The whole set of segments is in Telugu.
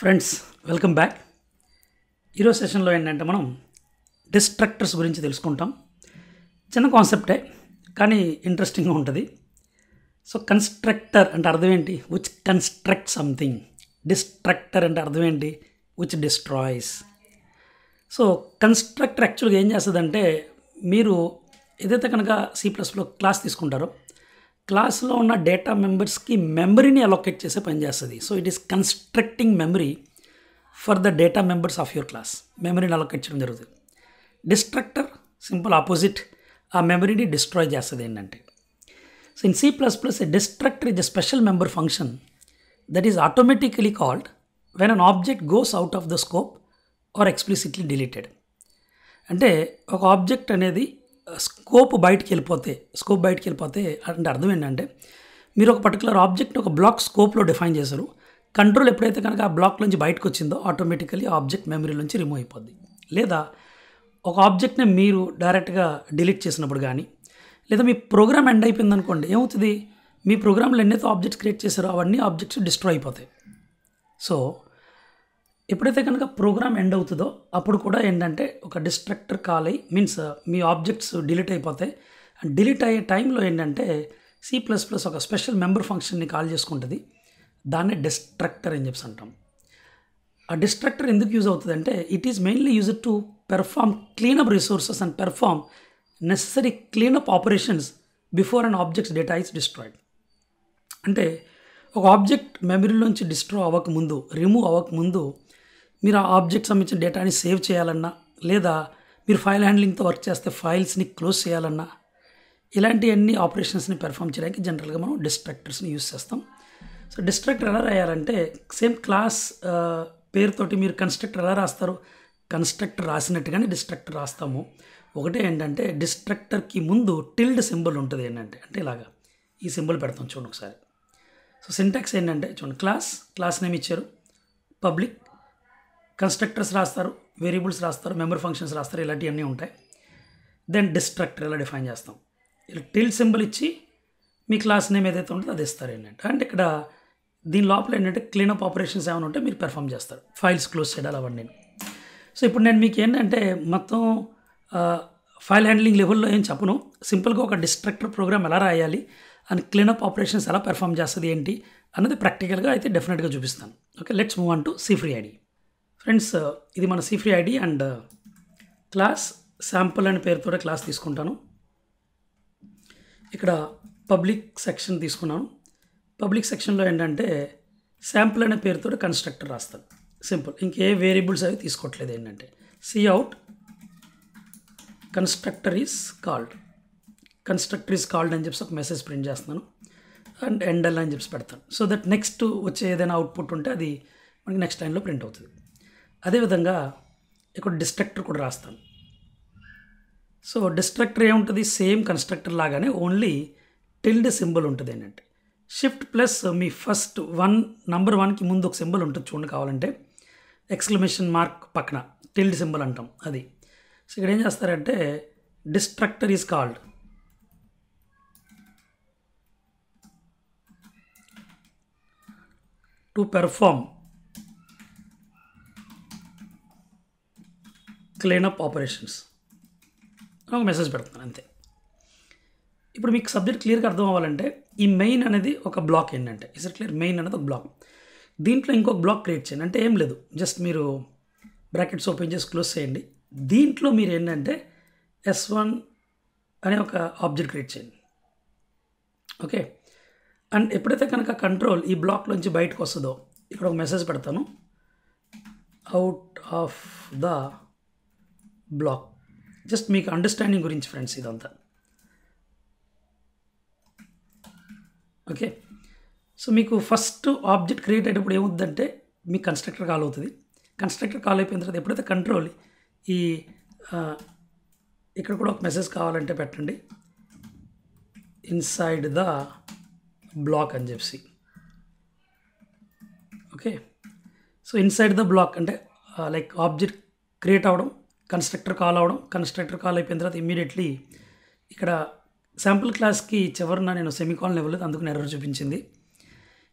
Friends, welcome back. Hero session lo endante manam destructors gurinchi telusukuntam. Chinna concept e kaani interesting ga untadi. So constructor ante ardham enti, which constructs something. Destructor ante ardham enti, which destroys. So constructor actually em chestadante meeru edaithe kanaka C++ lo class teeskuntaro class lo unna data members ki memory ni allocate chese pani chestadi. So it is constructing memory for the data members of your class. Memory ni allocate cheyadam jarugutadi. Destructor simple opposite, a memory ni destroy chestadi endante. So in C++ a destructor is a special member function that is automatically called when an object goes out of the scope or explicitly deleted. Ante oka object anedi scope బయటికి వెళ్ళిపోతే, స్కోప్ బయటికి వెళ్ళిపోతే అంటే అర్థం ఏంటంటే, మీరు ఒక పర్టికులర్ ఆబ్జెక్ట్ని ఒక బ్లాక్ స్కోప్లో డిఫైన్ చేశారు. కంట్రోల్ ఎప్పుడైతే కనుక ఆ బ్లాక్ నుంచి బయటకు వచ్చిందో ఆటోమేటికలీ ఆబ్జెక్ట్ మెమరీ నుంచి రిమూవ్ అయిపోద్ది. లేదా ఒక ఆబ్జెక్ట్ని మీరు డైరెక్ట్గా డిలీట్ చేసినప్పుడు కానీ, లేదా మీ ప్రోగ్రామ్ ఎండ్ అయిపోయింది అనుకోండి, ఏమవుతుంది? మీ ప్రోగ్రాంలో ఎన్నైతే ఆబ్జెక్ట్స్ క్రియేట్ చేశారో అవన్నీ ఆబ్జెక్ట్స్ డిస్ట్రాయ్ అయిపోతాయి. సో ఎప్పుడైతే కనుక ప్రోగ్రామ్ ఎండ్ అవుతుందో అప్పుడు కూడా ఏంటంటే ఒక డిస్ట్రక్టర్ కాల్ అయ్యి, మీన్స్ మీ ఆబ్జెక్ట్స్ డిలీట్ అయిపోతాయి. అండ్ డిలీట్ అయ్యే టైంలో ఏంటంటే C++ ఒక స్పెషల్ మెంబర్ ఫంక్షన్ని కాల్ చేసుకుంటుంది. దాన్నే డిస్ట్రక్టర్ అని చెప్పి అంటాం. ఆ డిస్ట్రక్టర్ ఎందుకు యూజ్ అవుతుందంటే, it is mainly used to perform cleanup resources and perform necessary cleanup operations before and objects data is destroyed. అంటే ఒక ఆబ్జెక్ట్ మెమరీలోంచి డిస్ట్రాయ్ అవ్వకముందు, రిమూవ్ అవ్వకముందు మీరు ఆ ఆబ్జెక్ట్ సంబంధించిన డేటాని సేవ్ చేయాలన్నా, లేదా మీరు ఫైల్ హ్యాండ్లింగ్తో వర్క్ చేస్తే ఫైల్స్ని క్లోజ్ చేయాలన్నా, ఇలాంటి అన్ని ఆపరేషన్స్ని పెర్ఫామ్ చేయడానికి జనరల్గా మనం డిస్ట్రక్టర్స్ని యూజ్ చేస్తాం. సో డిస్ట్రక్టర్ ఎలా రాయాలంటే, సేమ్ క్లాస్ పేరుతోటి మీరు కన్స్ట్రక్టర్ ఎలా రాస్తారు, కన్స్ట్రక్టర్ రాసినట్టుగానే డిస్ట్రక్టర్ రాస్తాము. ఒకటే ఏంటంటే డిస్ట్రక్టర్కి ముందు టిల్డ్ సింబల్ ఉంటుంది. ఏంటంటే అంటే ఇలాగా ఈ సింబల్ పెడతాం చూడండి ఒకసారి. సో సింటాక్స్ ఏంటంటే చూడండి, క్లాస్ నేమ్ ఇచ్చారు, పబ్లిక్, కన్స్ట్రక్టర్స్ రాస్తారు, వేరియబుల్స్ రాస్తారు, మెంబర్ ఫంక్షన్స్ రాస్తారు, ఇలాంటివన్నీ ఉంటాయి. దెన్ డిస్ట్రక్టర్ ఇలా డిఫైన్ చేస్తాం. ఇలా టిల్ సింబల్ ఇచ్చి మీ క్లాస్ నేమ్ ఏదైతే ఉంటుందో అది ఇస్తారు ఏంటంటే. అంటే ఇక్కడ దీని లోపల ఏంటంటే క్లీనప్ ఆపరేషన్స్ ఏమైనా ఉంటే మీరు పెర్ఫామ్ చేస్తారు, ఫైల్స్ క్లోజ్ చేయాలి అవన్నీ. సో ఇప్పుడు నేను మీకు ఏంటంటే మొత్తం ఫైల్ హ్యాండ్లింగ్ లెవెల్లో ఏం చెప్పను, సింపుల్గా ఒక డిస్ట్రక్టర్ ప్రోగ్రామ్ ఎలా రాయాలి అండ్ క్లీనప్ ఆపరేషన్స్ ఎలా పెర్ఫామ్ చేస్తుంది ఏంటి అన్నది ప్రాక్టికల్గా అయితే డెఫినెట్గా చూపిస్తాను. Okay, let's move on to C3ID. Friends, ఇది మన C3ID అండ్ క్లాస్ శాంపుల్ అనే పేరుతో క్లాస్ తీసుకుంటాను. ఇక్కడ పబ్లిక్ సెక్షన్ తీసుకున్నాను. పబ్లిక్ సెక్షన్లో ఏంటంటే శాంపుల్ అనే పేరుతో కన్స్ట్రక్టర్ రాస్తాను. సింపుల్, ఇంకే వేరియబుల్స్ అవి తీసుకోవట్లేదు. ఏంటంటే cout కన్స్ట్రక్టర్ ఈజ్ కాల్డ్ అని చెప్పి ఒక మెసేజ్ ప్రింట్ చేస్తాను అండ్ ఎండల్ అని చెప్పి పెడతాను. సో దట్ నెక్స్ట్ వచ్చే ఏదైనా అవుట్పుట్ ఉంటే అది మనకి నెక్స్ట్ లైన్లో ప్రింట్ అవుతుంది. అదేవిధంగా ఇక్కడ డిస్ట్రక్టర్ కూడా రాస్తాను. సో డిస్ట్రక్టర్ ఏముంటుంది, సేమ్ కన్స్ట్రక్టర్ లాగానే ఓన్లీ టిల్డ్ సింబల్ ఉంటుంది. ఏంటంటే షిఫ్ట్ ప్లస్ మీ ఫస్ట్ నంబర్ 1కి ముందు ఒక సింబల్ ఉంటుంది చూడండి, కావాలంటే ఎక్స్క్లమేషన్ మార్క్ పక్కన టిల్డ్ సింబల్ అంటాం అది. సో ఇక్కడ ఏం చేస్తారంటే destructor is called to perform cleanup operations ఒక మెసేజ్ పెడుతున్నాను అంతే. ఇప్పుడు మీకు సబ్జెక్ట్ క్లియర్గా అర్థం అవ్వాలంటే ఈ మెయిన్ అనేది ఒక బ్లాక్. ఏంటంటే ఇస్ ఇట్ క్లియర్, మెయిన్ అనేది ఒక బ్లాక్, దీంట్లో ఇంకొక బ్లాక్ క్రియేట్ చేయండి. అంటే ఏం లేదు, జస్ట్ మీరు బ్రాకెట్స్ ఓపెన్ చేసి క్లోజ్ చేయండి. దీంట్లో మీరు ఏంటంటే S1 అనే ఒక ఆబ్జెక్ట్ క్రియేట్ చేయండి. ఓకే, అండ్ ఎప్పుడైతే కనుక కంట్రోల్ ఈ బ్లాక్లోంచి బయటకు వస్తుందో ఇక్కడ ఒక మెసేజ్ పెడతాను, out of the block. Just మీకు అండర్స్టాండింగ్ గురించి ఫ్రెండ్స్ ఇదంతా. ఓకే, సో మీకు ఫస్ట్ ఆబ్జెక్ట్ క్రియేట్ అయ్యేటప్పుడు ఏమవుతుందంటే మీకు కన్స్ట్రక్టర్ కాల్ అవుతుంది. కన్స్ట్రక్టర్ కాల్ అయిపోయిన తర్వాత ఎప్పుడైతే కంట్రోల్ ఈ ఇక్కడ కూడా ఒక మెసేజ్ కావాలంటే పెట్టండి, ఇన్సైడ్ ద బ్లాక్ అని చెప్పి. Okay, so inside the block అంటే లైక్ ఆబ్జెక్ట్ క్రియేట్ అవ్వడం, కన్స్ట్రక్టర్ కాల్ అవడం, కన్స్ట్రక్టర్ కాల్ అయిపోయిన తర్వాత ఇమీడియట్లీ ఇక్కడ శాంపుల్ క్లాస్కి చివరిన నేను సెమికాల్ని ఇవ్వలేదు, అందుకు ఎర్రర్ చూపించింది.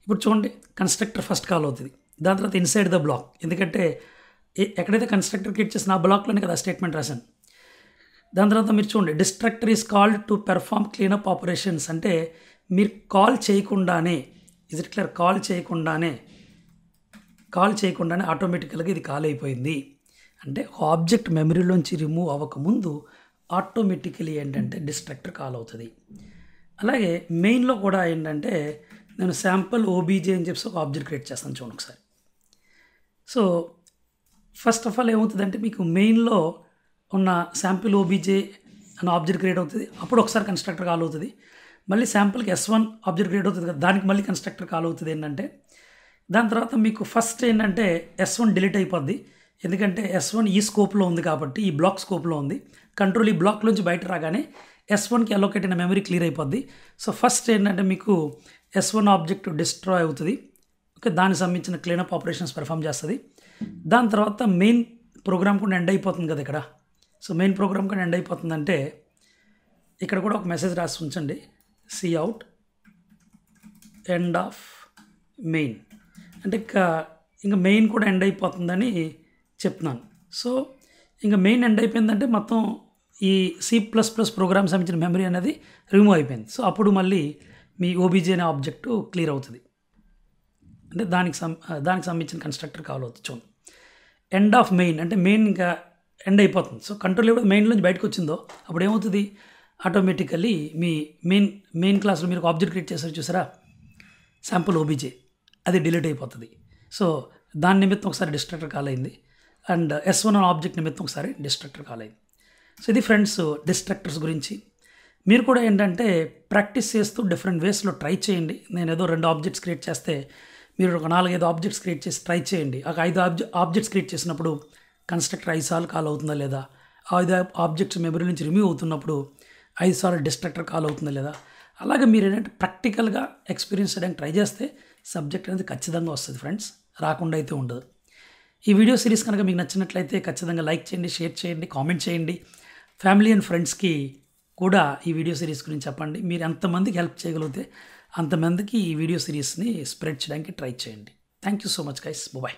ఇప్పుడు చూడండి, కన్స్ట్రక్టర్ ఫస్ట్ కాల్ అవుతుంది. దాని తర్వాత ఇన్సైడ్ ద బ్లాక్, ఎందుకంటే ఎక్కడైతే కన్స్ట్రక్టర్కి ఇచ్చేసిన ఆ బ్లాక్లోనే కదా స్టేట్మెంట్ రాశాను. దాని తర్వాత మీరు చూడండి, destructor is called to perform cleanup operations, అంటే మీరు కాల్ చేయకుండానే, ఇజ్ ఇట్ క్లియర్, కాల్ చేయకుండానే ఆటోమేటికల్గా ఇది కాల్ అయిపోయింది. అంటే ఆబ్జెక్ట్ మెమరీలోంచి రిమూవ్ అవ్వకముందు ఆటోమేటికలీ ఏంటంటే డిస్ట్రక్టర్ కాల్ అవుతుంది. అలాగే మెయిన్లో కూడా ఏంటంటే నేను శాంపుల్ ఓబీజే అని చెప్పి ఒక ఆబ్జెక్ట్ క్రియేట్ చేస్తాను చూడండి ఒకసారి. సో ఫస్ట్ ఆఫ్ ఆల్ ఏమవుతుందంటే మీకు మెయిన్లో ఉన్న శాంపుల్ ఓబీజే అనే ఆబ్జెక్ట్ క్రియేట్ అవుతుంది, అప్పుడు ఒకసారి కన్స్ట్రక్టర్ కాల్ అవుతుంది. మళ్ళీ శాంపుల్కి S1 ఆబ్జెక్ట్ క్రియేట్ అవుతుంది కదా, దానికి మళ్ళీ కన్స్ట్రక్టర్ కాల్ అవుతుంది. ఏంటంటే దాని తర్వాత మీకు ఫస్ట్ ఏంటంటే S1 డిలీట్ అయిపోద్ది, ఎందుకంటే S1 ఈ స్కోప్లో ఉంది కాబట్టి, ఈ బ్లాక్ స్కోప్లో ఉంది. కంట్రోల్ ఈ బ్లాక్లోంచి బయట రాగానే S1కి అలోకేట్ అయిన మెమరీ క్లియర్ అయిపోద్ది. సో ఫస్ట్ ఏంటంటే మీకు S1 ఆబ్జెక్ట్ డిస్ట్రాయ్ అవుతుంది, ఓకే, దానికి సంబంధించిన క్లీనప్ ఆపరేషన్స్ పెర్ఫామ్ చేస్తుంది. దాని తర్వాత మెయిన్ ప్రోగ్రామ్ కూడా ఎండ్ అయిపోతుంది కదా ఇక్కడ. సో మెయిన్ ప్రోగ్రామ్ కూడా ఎండ్ అయిపోతుందంటే ఇక్కడ కూడా ఒక మెసేజ్ రాసి ఉంచండి, see out end of main, అంటే ఇంకా మెయిన్ కూడా ఎండ్ అయిపోతుందని చెప్తున్నాను. సో ఇంకా మెయిన్ ఎండ్ అయిపోయిందంటే మొత్తం ఈ C++ ప్రోగ్రామ్ సంబంధించిన మెమరీ అనేది రిమూవ్ అయిపోయింది. సో అప్పుడు మళ్ళీ మీ ఓబీజే అనే ఆబ్జెక్టు క్లియర్ అవుతుంది, అంటే దానికి సంబంధించిన కన్స్ట్రక్టర్ కావాలవుతుంది. చూడండి, ఎండ్ ఆఫ్ మెయిన్ అంటే మెయిన్ ఇంకా ఎండ్ అయిపోతుంది. సో కంట్రోల్ ఎప్పుడు మెయిన్లోంచి బయటకు వచ్చిందో అప్పుడు ఏమవుతుంది, ఆటోమేటికల్లీ మీ మెయిన్ క్లాస్లో మీరు ఆబ్జెక్ట్ క్రియేట్ చేసారు చూసారా శాంపుల్ ఓబీజే, అది డిలీట్ అయిపోతుంది. సో దాని నిమిత్తం ఒకసారి డిస్ట్రక్టర్ కాల్ అయింది, అండ్ S1 ఆబ్జెక్ట్ నిమిత్తం ఒకసారి డిస్ట్రక్టర్ కాల్ అయింది. సో ఇది ఫ్రెండ్స్ డిస్ట్రక్టర్స్ గురించి. మీరు కూడా ఏంటంటే ప్రాక్టీస్ చేస్తూ డిఫరెంట్ వేస్లో ట్రై చేయండి. నేను ఏదో 2 ఆబ్జెక్ట్స్ క్రియేట్ చేస్తే మీరు ఒక 4-5 ఆబ్జెక్ట్స్ క్రియేట్ చేసి ట్రై చేయండి. ఒక 5 ఆబ్జెక్ట్స్ క్రియేట్ చేసినప్పుడు కన్స్ట్రక్టర్ 5 సార్లు కాల్ అవుతుందా లేదా, 5 ఆబ్జెక్ట్స్ మెమరీ నుంచి రిమూవ్ అవుతున్నప్పుడు 5 సార్లు డిస్ట్రక్టర్ కాల్ అవుతుందా లేదా, అలాగే మీరు ఏంటంటే ప్రాక్టికల్గా ఎక్స్పీరియన్స్ చేయడానికి ట్రై చేస్తే సబ్జెక్ట్ అనేది ఖచ్చితంగా వస్తుంది ఫ్రెండ్స్, రాకుండా అయితే ఉండదు. ఈ వీడియో సిరీస్ కనుక మీకు నచ్చినట్లయితే ఖచ్చితంగా లైక్ చేయండి, షేర్ చేయండి, కామెంట్ చేయండి. ఫ్యామిలీ అండ్ ఫ్రెండ్స్కి కూడా ఈ వీడియో సిరీస్ గురించి చెప్పండి. మీరు ఎంతమందికి హెల్ప్ చేయగలిగితే అంతమందికి ఈ వీడియో సిరీస్ని స్ప్రెడ్ చేయడానికి ట్రై చేయండి. Thank you so much guys, bye.